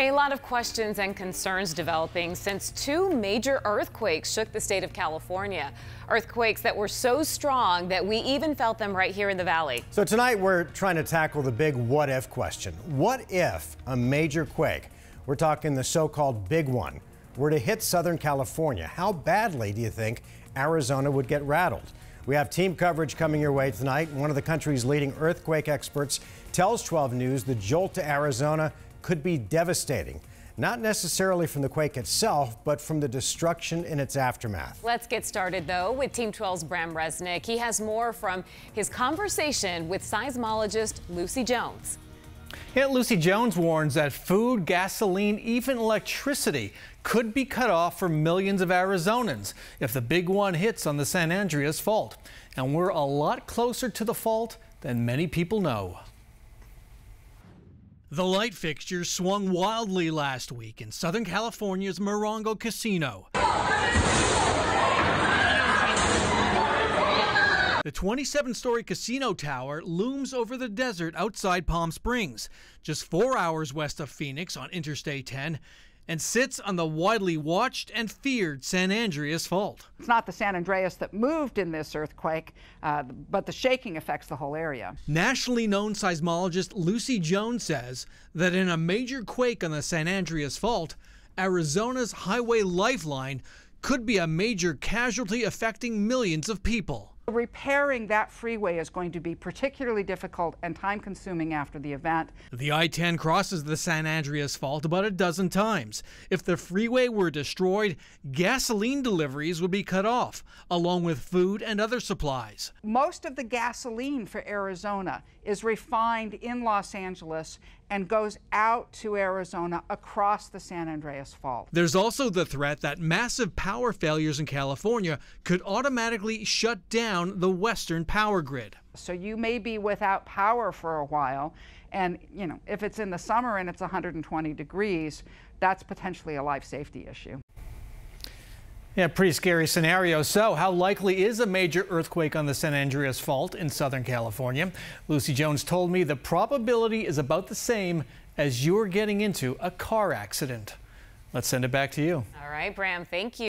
A lot of questions and concerns developing since two major earthquakes shook the state of California. Earthquakes that were so strong that we even felt them right here in the valley. So tonight we're trying to tackle the big what if question. What if a major quake, we're talking the so-called big one, were to hit Southern California? How badly do you think Arizona would get rattled? We have team coverage coming your way tonight. One of the country's leading earthquake experts tells 12 News the jolt to Arizona could be devastating, not necessarily from the quake itself, but from the destruction in its aftermath. Let's get started, though, with Team 12's Bram Resnick. He has more from his conversation with seismologist Lucy Jones. Yet Lucy Jones warns that food, gasoline, even electricity could be cut off for millions of Arizonans if the big one hits on the San Andreas Fault. And we're a lot closer to the fault than many people know. The light fixture swung wildly last week in Southern California's Morongo Casino. The 27-story casino tower looms over the desert outside Palm Springs, just 4 hours west of Phoenix on Interstate 10, and sits on the widely watched and feared San Andreas Fault. It's not the San Andreas that moved in this earthquake, but the shaking affects the whole area. Nationally known seismologist Lucy Jones says that in a major quake on the San Andreas Fault, Arizona's highway lifeline could be a major casualty affecting millions of people. Repairing that freeway is going to be particularly difficult and time-consuming after the event. The I-10 crosses the San Andreas Fault about a dozen times. If the freeway were destroyed, gasoline deliveries would be cut off, along with food and other supplies. Most of the gasoline for Arizona is refined in Los Angeles and goes out to Arizona across the San Andreas Fault. There's also the threat that massive power failures in California could automatically shut down the Western power grid. So you may be without power for a while, and you know, if it's in the summer and it's 120 degrees, that's potentially a life safety issue. Yeah, pretty scary scenario. So how likely is a major earthquake on the San Andreas Fault in Southern California? Lucy Jones told me the probability is about the same as you're getting into a car accident. Let's send it back to you. All right, Bram, thank you.